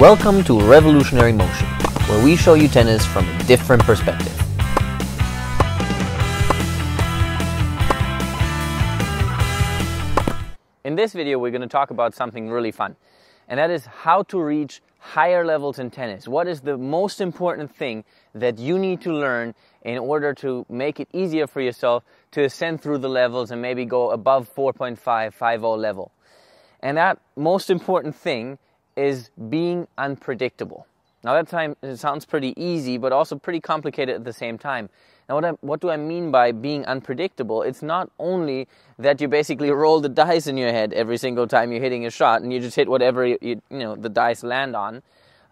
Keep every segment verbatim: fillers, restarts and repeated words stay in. Welcome to Revolutionary Motion, where we show you tennis from a different perspective. In this video, we're going to talk about something really fun, and that is how to reach higher levels in tennis. What is the most important thing that you need to learn in order to make it easier for yourself to ascend through the levels and maybe go above four point five, five point oh level? And that most important thing is being unpredictable. Now that time, it sounds pretty easy, but also pretty complicated at the same time. Now what, I, what do I mean by being unpredictable? It's not only that you basically roll the dice in your head every single time you're hitting a shot and you just hit whatever you, you, you know the dice land on,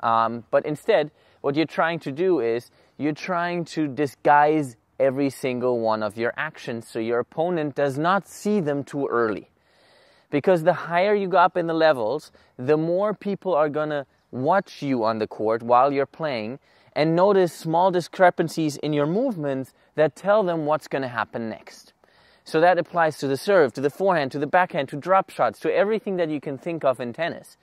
um, but instead what you're trying to do is you're trying to disguise every single one of your actions so your opponent does not see them too early. Because the higher you go up in the levels, the more people are going to watch you on the court while you're playing and notice small discrepancies in your movements that tell them what's going to happen next. So that applies to the serve, to the forehand, to the backhand, to drop shots, to everything that you can think of in tennis.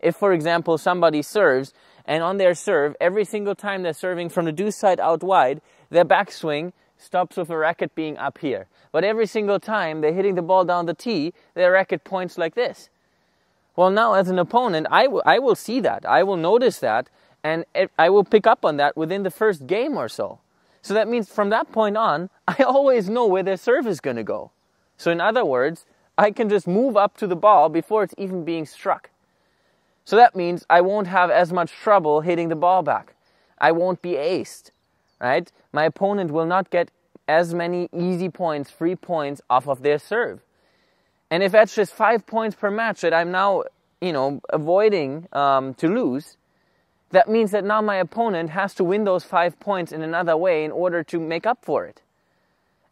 If, for example, somebody serves, and on their serve, every single time they're serving from the deuce side out wide, their backswing stops with a racket being up here. But every single time they're hitting the ball down the tee, their racket points like this. Well, now as an opponent, I, I will see that. I will notice that, and I will pick up on that within the first game or so. So that means from that point on, I always know where their serve is going to go. So in other words, I can just move up to the ball before it's even being struck. So that means I won't have as much trouble hitting the ball back. I won't be aced, right? My opponent will not get as many easy points, free points off of their serve. And if that's just five points per match that I'm now, you know, avoiding um, to lose, that means that now my opponent has to win those five points in another way in order to make up for it.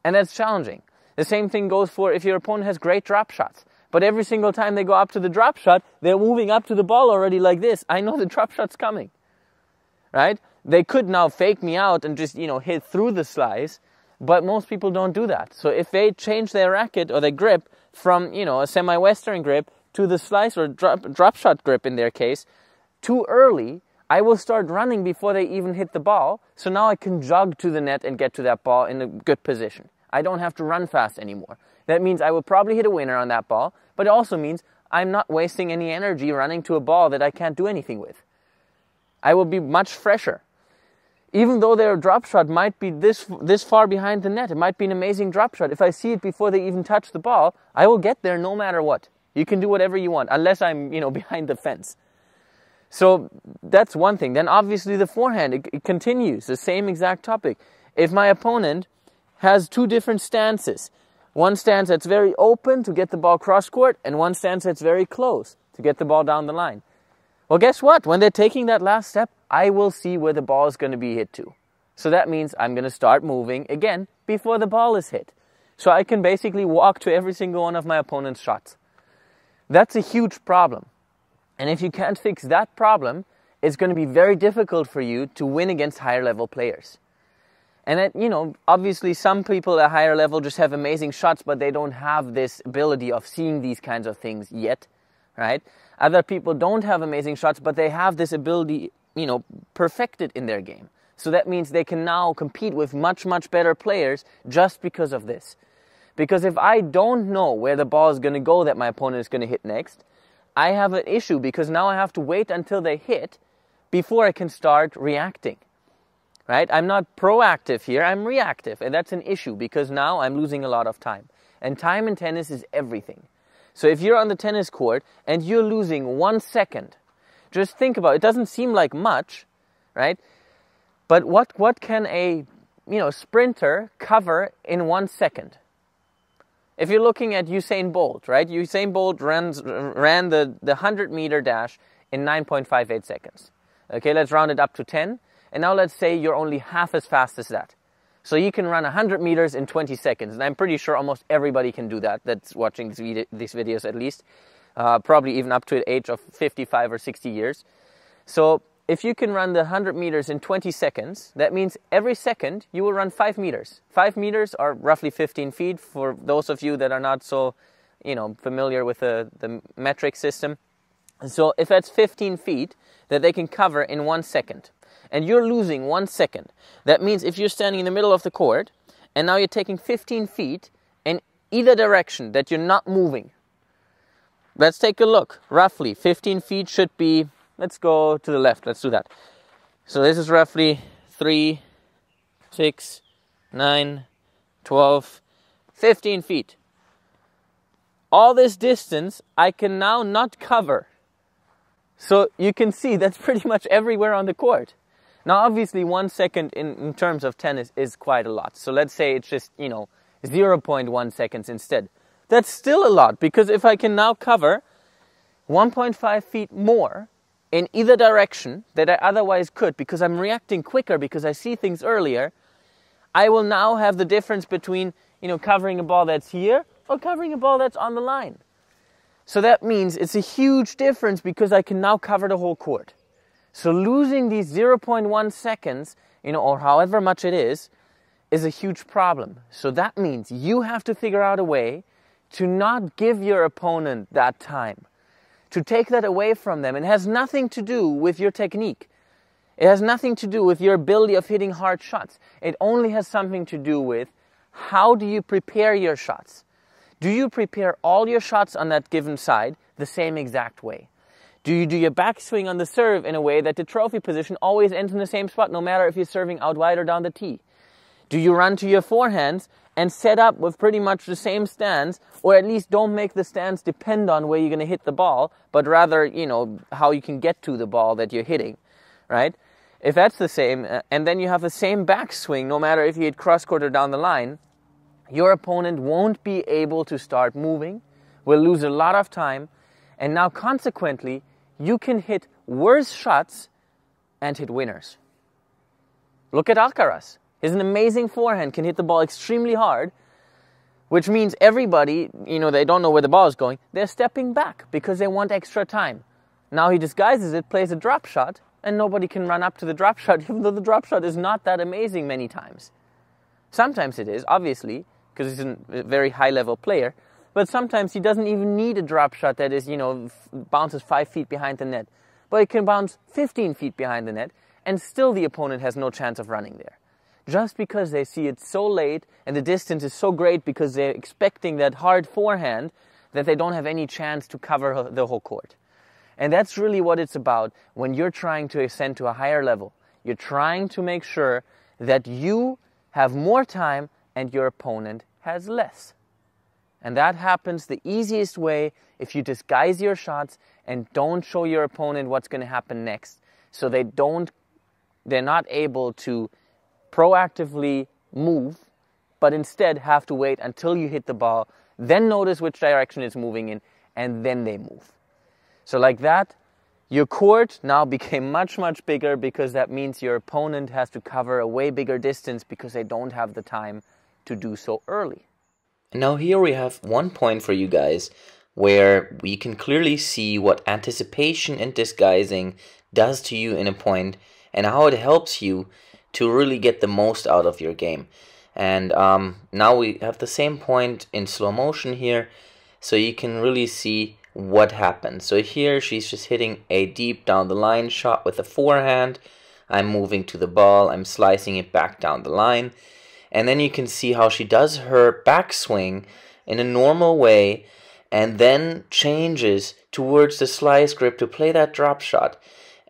And that's challenging. The same thing goes for if your opponent has great drop shots. But every single time they go up to the drop shot, they're moving up to the ball already like this. I know the drop shot's coming, right? They could now fake me out and just, you know, hit through the slice, but most people don't do that. So if they change their racket or their grip from, you know, a semi-Western grip to the slice or drop, drop shot grip in their case, too early, I will start running before they even hit the ball. So now I can jog to the net and get to that ball in a good position. I don't have to run fast anymore. That means I will probably hit a winner on that ball, but it also means I'm not wasting any energy running to a ball that I can't do anything with. I will be much fresher. Even though their drop shot might be this, this far behind the net, it might be an amazing drop shot. If I see it before they even touch the ball, I will get there no matter what. You can do whatever you want, unless I'm, you know, behind the fence. So that's one thing. Then obviously the forehand, it, it continues, the same exact topic. If my opponent has two different stances, one stance that's very open to get the ball cross-court, and one stance that's very close to get the ball down the line. Well, guess what? When they're taking that last step, I will see where the ball is going to be hit to. So that means I'm going to start moving again before the ball is hit. So I can basically walk to every single one of my opponent's shots. That's a huge problem. And if you can't fix that problem, it's going to be very difficult for you to win against higher level players. And that, you know, obviously some people at a higher level just have amazing shots, but they don't have this ability of seeing these kinds of things yet, right? Other people don't have amazing shots, but they have this ability, you know, perfected in their game. So that means they can now compete with much, much better players just because of this. Because if I don't know where the ball is going to go that my opponent is going to hit next, I have an issue because now I have to wait until they hit before I can start reacting. Right? I'm not proactive here, I'm reactive, and that's an issue because now I'm losing a lot of time. And time in tennis is everything. So if you're on the tennis court and you're losing one second, just think about it. It doesn't seem like much, right? But what, what can a you know sprinter cover in one second? If you're looking at Usain Bolt, right? Usain Bolt runs, ran the, the hundred meter dash in nine point five eight seconds. Okay, let's round it up to ten. And now let's say you're only half as fast as that. So you can run one hundred meters in twenty seconds. And I'm pretty sure almost everybody can do that, that's watching this video, these videos at least. Uh, probably even up to an age of fifty-five or sixty years. So if you can run the one hundred meters in twenty seconds, that means every second you will run five meters. five meters are roughly fifteen feet for those of you that are not so, you know, familiar with the, the metric system. So if that's fifteen feet that they can cover in one second, and you're losing one second, that means if you're standing in the middle of the court, and now you're taking fifteen feet in either direction that you're not moving. Let's take a look. Roughly fifteen feet should be, let's go to the left, let's do that. So this is roughly three, six, nine, twelve, fifteen feet. All this distance I can now not cover. So you can see that's pretty much everywhere on the court. Now obviously one second in, in terms of tennis is quite a lot. So let's say it's just, you know, zero point one seconds instead. That's still a lot, because if I can now cover one point five feet more in either direction that I otherwise could, because I'm reacting quicker, because I see things earlier, I will now have the difference between, you know, covering a ball that's here or covering a ball that's on the line. So that means it's a huge difference because I can now cover the whole court. So losing these zero point one seconds, you know, or however much it is, is a huge problem. So that means you have to figure out a way to not give your opponent that time, to take that away from them. It has nothing to do with your technique. It has nothing to do with your ability of hitting hard shots. It only has something to do with how do you prepare your shots. Do you prepare all your shots on that given side the same exact way? Do you do your backswing on the serve in a way that the trophy position always ends in the same spot, no matter if you're serving out wide or down the tee? Do you run to your forehands and set up with pretty much the same stance, or at least don't make the stance depend on where you're going to hit the ball, but rather, you know, how you can get to the ball that you're hitting, right? If that's the same, and then you have the same backswing, no matter if you hit cross-court or down the line, your opponent won't be able to start moving, will lose a lot of time, and now consequently, you can hit worse shots and hit winners. Look at Alcaraz. He has an amazing forehand, can hit the ball extremely hard, which means everybody, you know, they don't know where the ball is going, they're stepping back because they want extra time. Now he disguises it, plays a drop shot, and nobody can run up to the drop shot, even though the drop shot is not that amazing many times. Sometimes it is, obviously, because he's a very high-level player, but sometimes he doesn't even need a drop shot that is, you know, bounces five feet behind the net. But it can bounce fifteen feet behind the net, and still the opponent has no chance of running there. Just because they see it so late, and the distance is so great because they're expecting that hard forehand, that they don't have any chance to cover the whole court. And that's really what it's about when you're trying to ascend to a higher level. You're trying to make sure that you have more time and your opponent has less. And that happens the easiest way if you disguise your shots and don't show your opponent what's going to happen next. So they don't, they're not able to proactively move, but instead have to wait until you hit the ball, then notice which direction it's moving in, and then they move. So like that, your court now became much, much bigger, because that means your opponent has to cover a way bigger distance because they don't have the time to do so early. Now here we have one point for you guys where we can clearly see what anticipation and disguising does to you in a point and how it helps you to really get the most out of your game. And um, now we have the same point in slow motion here, so you can really see what happened. So here she's just hitting a deep down the line shot with a forehand. I'm moving to the ball, I'm slicing it back down the line. And then you can see how she does her backswing in a normal way and then changes towards the slice grip to play that drop shot.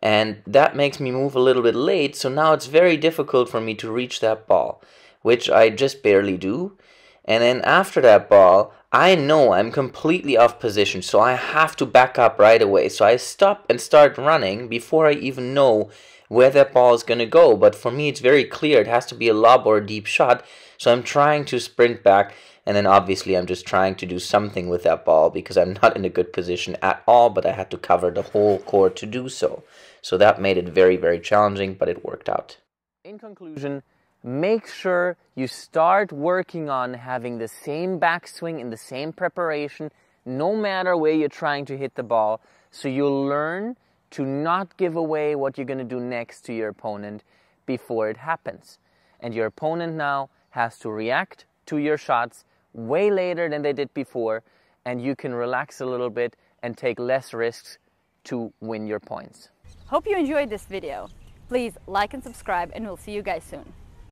And that makes me move a little bit late, so now it's very difficult for me to reach that ball, which I just barely do. And then after that ball, I know I'm completely off position, so I have to back up right away. So I stop and start running before I even know where that ball is going to go. But for me, it's very clear. It has to be a lob or a deep shot. So I'm trying to sprint back. And then obviously, I'm just trying to do something with that ball because I'm not in a good position at all. But I had to cover the whole court to do so. So that made it very, very challenging, but it worked out. In conclusion, make sure you start working on having the same backswing and the same preparation, no matter where you're trying to hit the ball. So you'll learn to not give away what you're going to do next to your opponent before it happens. And your opponent now has to react to your shots way later than they did before, and you can relax a little bit and take less risks to win your points. Hope you enjoyed this video. Please like and subscribe, and we'll see you guys soon.